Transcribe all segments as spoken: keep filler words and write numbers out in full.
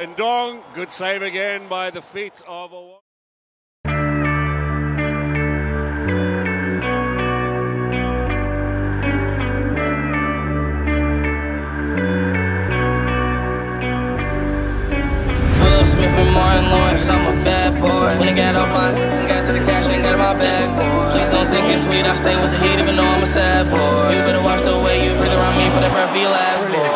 Ndong, good save again by the feet of a... I'm a bad boy. When I got off my, when I got to the cash, I ain't got in my bag, boy. Please don't think it's sweet, I stay with the heat even though I'm a sad boy. You better watch the way you breathe around me for that breath be last, boy.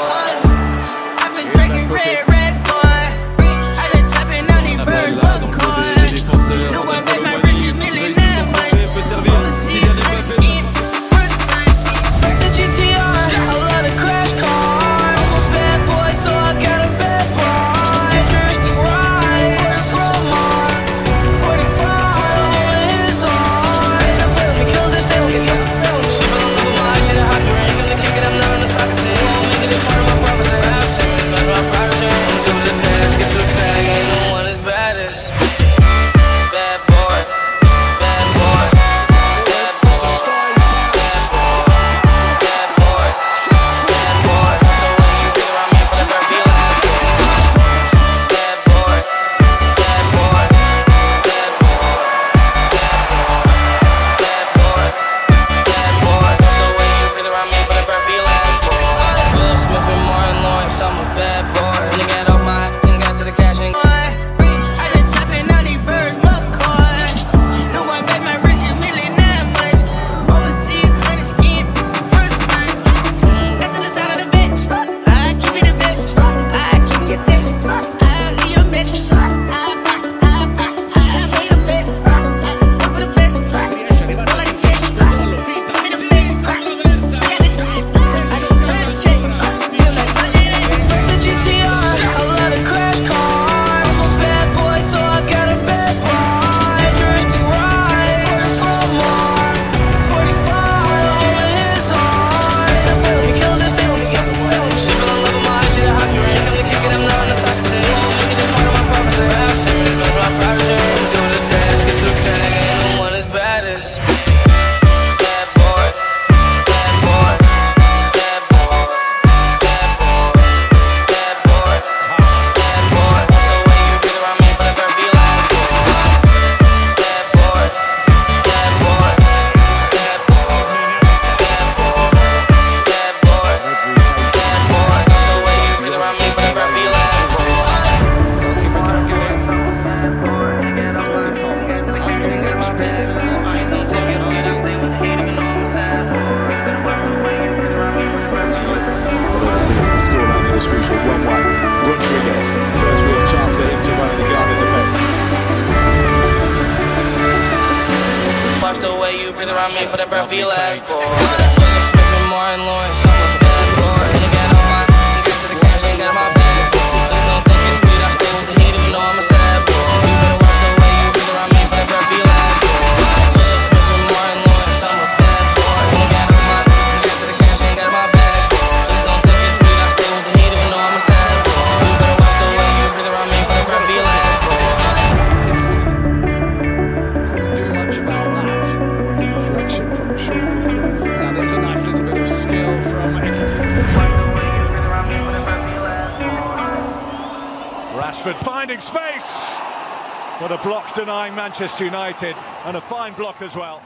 I mean, for the breath be last, boy. Smith and Martin Lawrence, I'm a bad boy. And I got on my, got to the cash, ain't got my bag. Please don't think it's sweet, I stay with the heat, even though I'm a sad boy. You better watch the way you breathe around me, for the breath be last, boy. Smith and Martin Lawrence, I'm a bad boy. And I got on my, got to the cash, ain't got my bag. Please don't think it's sweet, I stay with the heat, even though I'm a sad boy. You better watch the way you breathe around me, for the breath be last, boy. Couldn't do much about that. From short distance. Now there's a nice little bit of skill from Egerton. Rashford finding space. What a block denying Manchester United, and a fine block as well.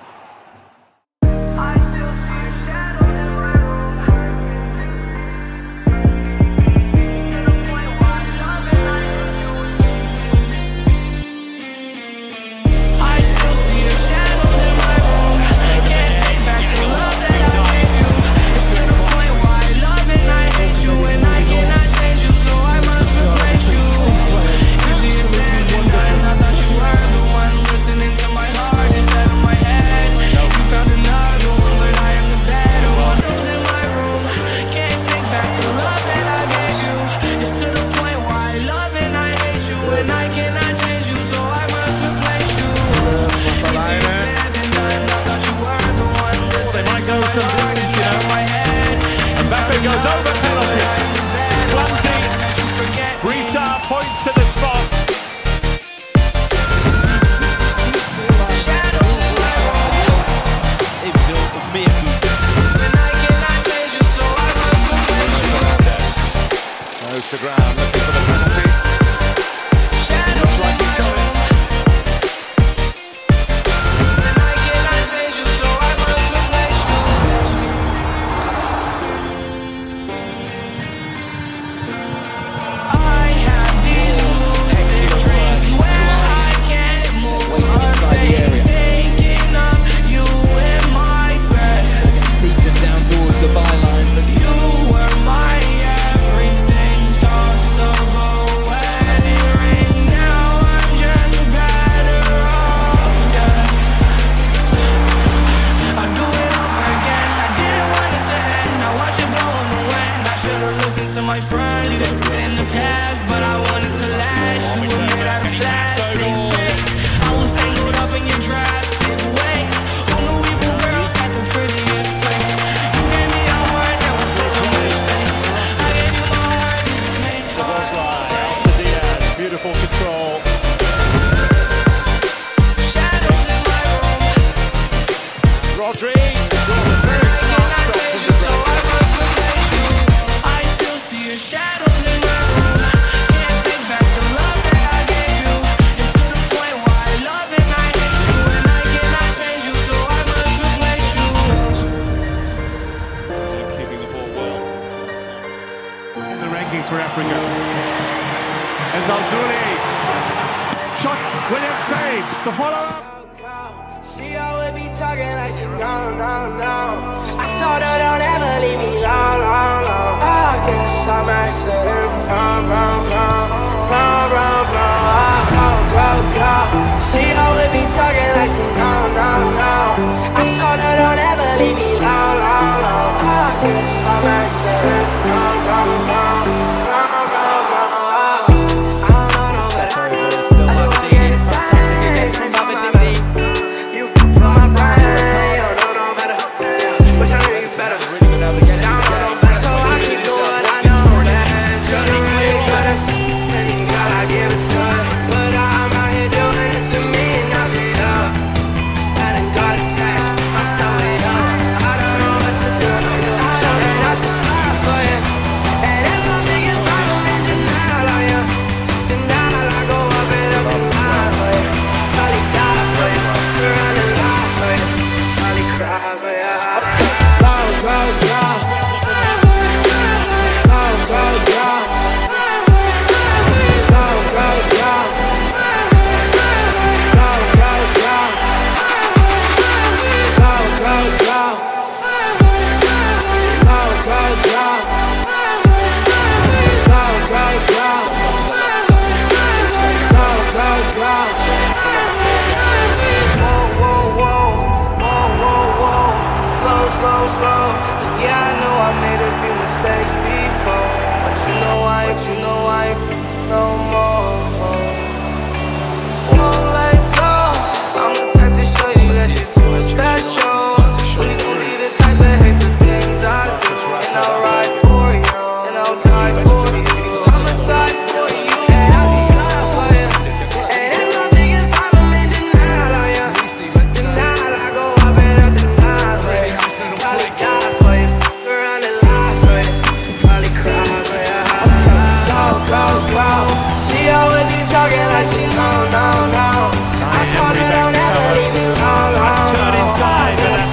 Listening to my heart instead of my head. Rodri. I still see your shadows in my room. Can't take back the love that I gave you. It's to the point where I love and I hate you. And I cannot change you, so I must replace you. Keep keeping the ball well. In the rankings for Africa. As Al-Zouli. Shot, Williams saves. The follow-up. She always be talking like she gone, gone, gone. I told her don't ever leave me long, long, long. I guess I'm accident, prom, prom, prom, prom, prom, prom. I go, go, go. She always be talking like she gone, gone, gone. I told her don't ever leave me long, long, long. I guess I'm accident, prom, prom, prom, prom, prom, prom. I don't know, but I just wanna get it done.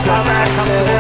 Come back, come back.